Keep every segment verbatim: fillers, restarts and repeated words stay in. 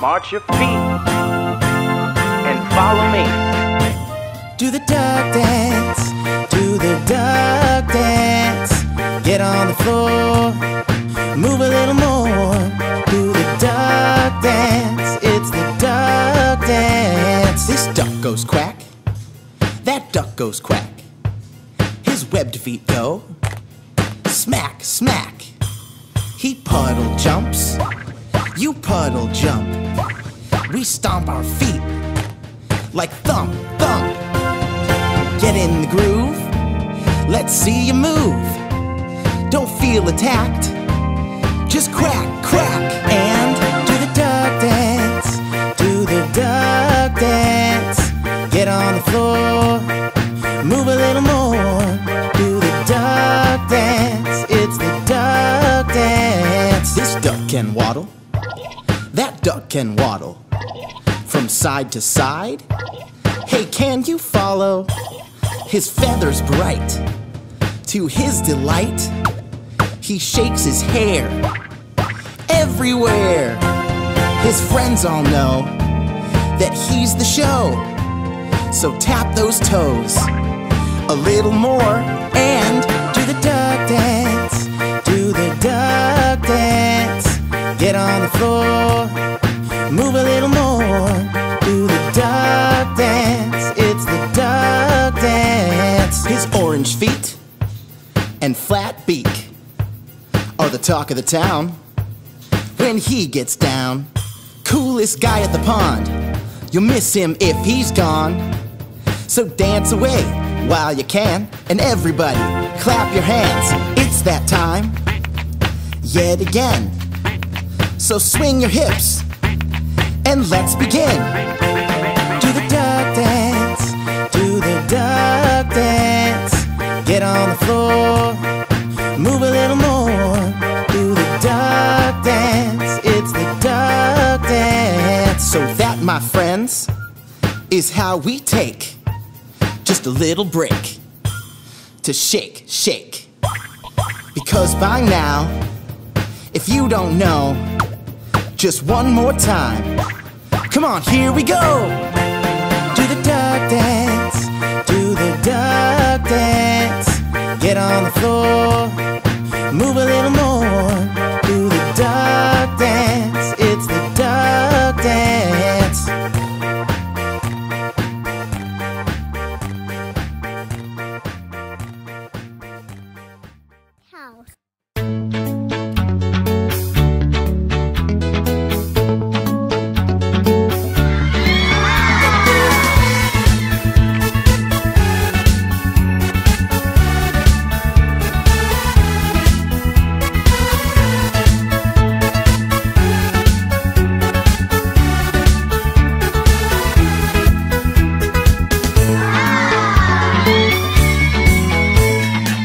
March your feet and follow me. Do the duck dance, do the duck dance. Get on the floor, move a little more. Do the duck dance, it's the duck dance. This duck goes quack, that duck goes quack. His webbed feet go smack, smack. He puddle jumps, you puddle jump. We stomp our feet like thump, thump. Get in the groove, let's see you move. Don't feel attacked, just crack, crack. And do the duck dance, do the duck dance. Get on the floor, move a little more. Do the duck dance, it's the duck dance. This duck can waddle, that duck can waddle. from side to side. Hey, can you follow? His feathers bright. To his delight, he shakes his hair everywhere. His friends all know that he's the show. So tap those toes a little more and do the duck dance. Do the duck dance. Get on the floor, move a little more. Do the duck dance. It's the duck dance. His orange feet and flat beak are the talk of the town when he gets down. Coolest guy at the pond. You'll miss him if he's gone. So dance away while you can, and everybody clap your hands. It's that time yet again. So swing your hips and let's begin. Do the duck dance. Do the duck dance. Get on the floor, move a little more. Do the duck dance. It's the duck dance. So that, my friends, is how we take just a little break to shake, shake. Because by now, if you don't know, just one more time. Come on, here we go. Do the duck dance. Do the duck dance. Get on the floor, move a little more. Do the duck dance. It's the duck dance.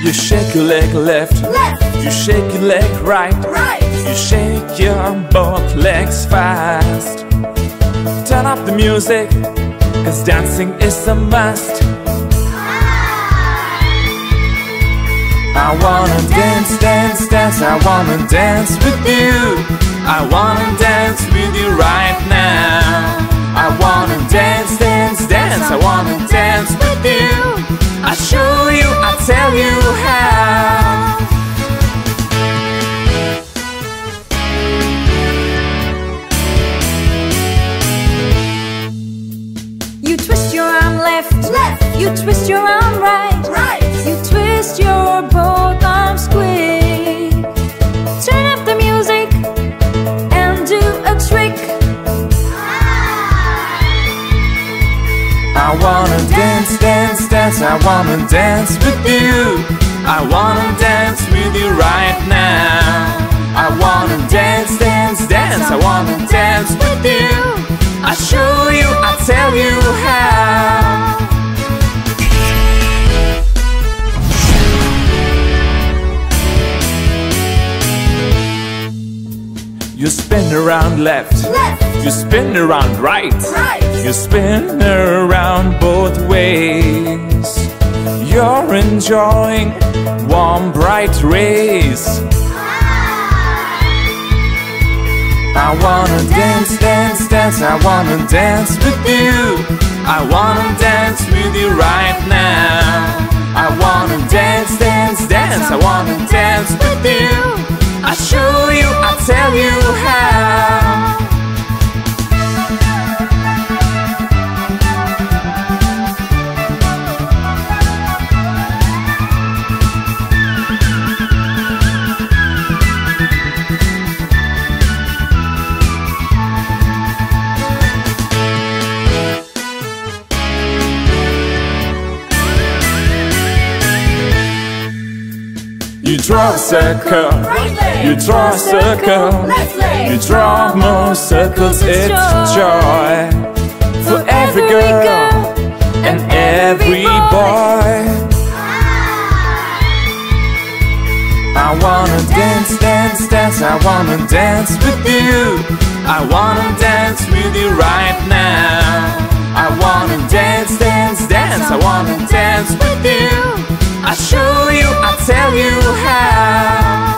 You shake your leg left, left, you shake your leg right, right, you shake your both legs fast. Turn up the music, cause dancing is a must. I wanna dance, dance, dance, I wanna dance with you. I wanna dance with you right now. I wanna dance, dance, dance, I wanna dance with you. I'll show you, I'll tell you how. You twist your arm left, left. You twist your arm right, right. You twist your both arms quick. Turn up the music and do a trick. I wanna dance, dance, dance, I wanna dance with you. I wanna dance with you right now. I wanna dance, dance, dance, I wanna dance with you. I'll show you, I'll tell you how. You spin around left, left. You spin around right, right. You spin around both ways. You're enjoying one bright race. I wanna dance, dance, dance, I wanna dance with you. I wanna dance with you right now. I wanna dance, dance, dance, I wanna dance with you. I'll show you, I'll tell you how. You draw a circle, right leg. You draw a circle, left leg. You draw more circles, it's joy. For every girl and every boy. I wanna dance, dance, dance, I wanna dance with you. I wanna dance with you right now. do. I'll show you, I'll tell you how.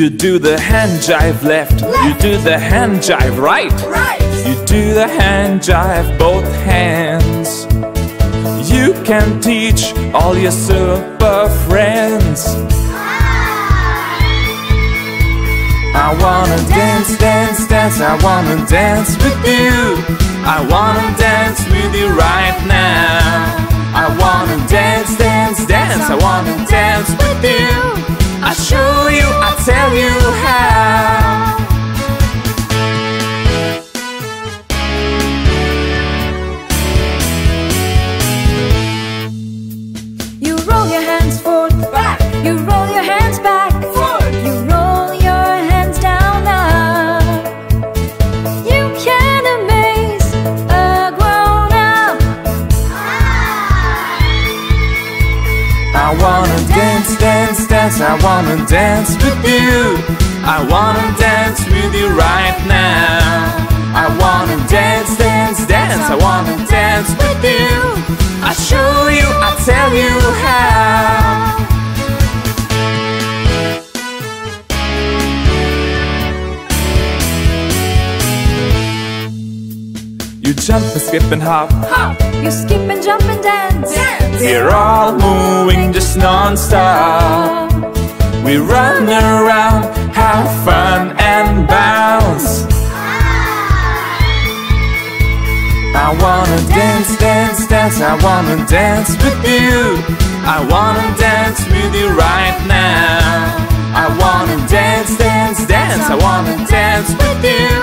You do the hand jive left, left. You do the hand jive right. right You do the hand jive both hands. You can teach all your super friends. I wanna dance, dance, dance, I wanna dance with you. I wanna dance with you right now. I wanna dance, dance, dance, I wanna dance with you. I'll show you, I'll tell you how. You roll your hands forward, back. You roll your hands back, forward. You roll your hands down now. You can amaze a grown-up. I wanna dance, dance, dance, I wanna dance with you. I wanna dance with you right now. I wanna dance, dance, dance, I wanna dance with you. I'll show you, I'll tell you how. You jump and skip and hop, hop. You skip and jump and dance, dance. We're all moving just non-stop. We run around, have fun and bounce. I wanna dance, dance, dance, I wanna dance with you. I wanna dance with you right now. I wanna dance, dance, dance, I wanna dance with you.